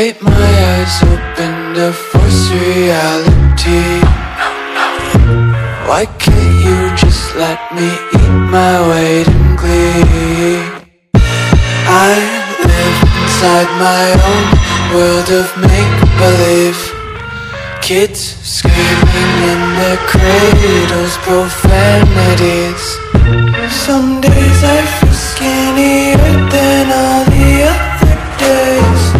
Take my eyes open to force reality. Why can't you just let me eat my weight in glee? I live inside my own world of make-believe. Kids screaming in their cradles, profanities. Some days I feel skinnier than all the other days.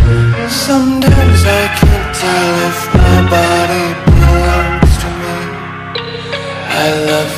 Sometimes I can't tell if my body belongs to me. I love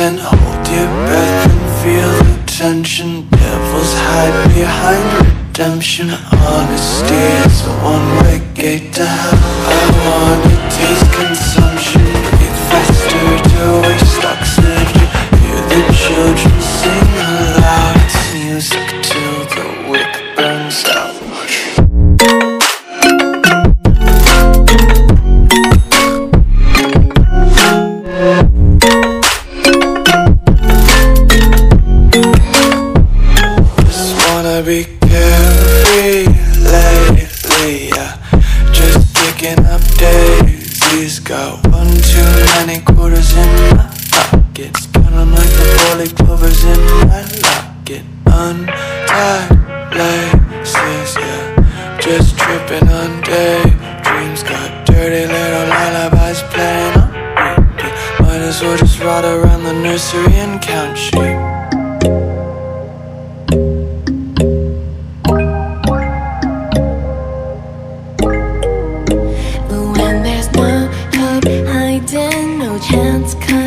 And hold your breath and feel the tension. Devils hide behind redemption. Honesty is a one-way gate to hell. I wanna taste consumption. Breathe faster to waste oxygen. Hear the children sing aloud. It's music till the wick burns out. Be carefree lately, yeah. Just picking up daisies. Got one too many quarters in my pockets. Count 'em like the four-leaf clovers in my locket. Untied laces, yeah. Just tripping on daydreams. Got dirty little lullabies playing on repeat. Might as well just ride around the nursery and count sheep.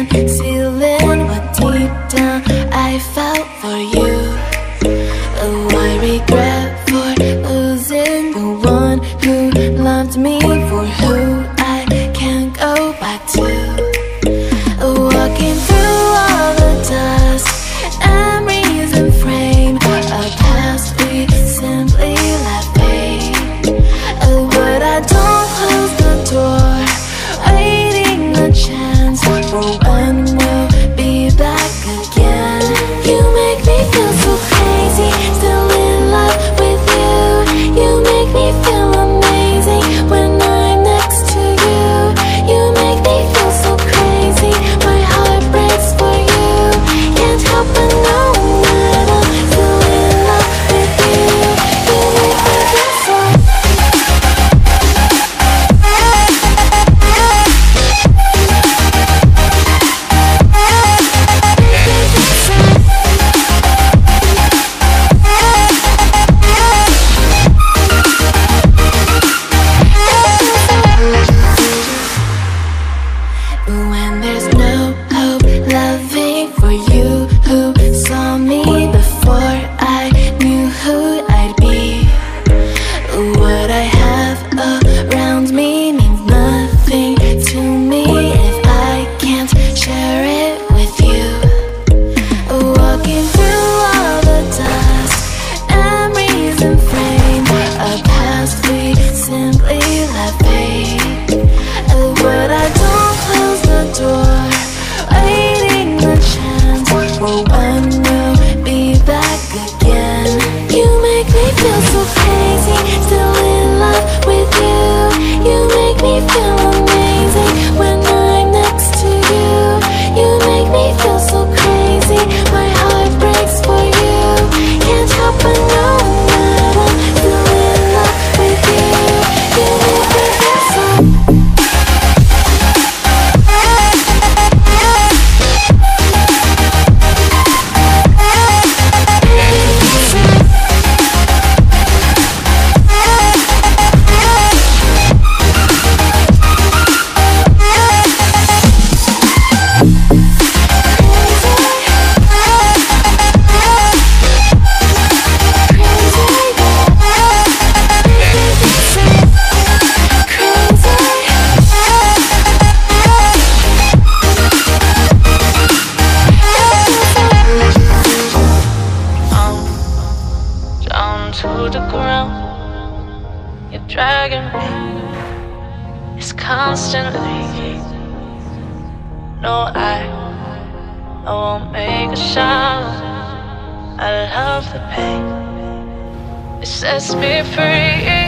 Concealing what deep down I felt for you. Oh, I regret for losing the one who loved me, for who I can't go back to. Walking through all the dust, down to the ground. You're dragging me, it's constantly. No, I won't make a sound. I love the pain, it sets me free.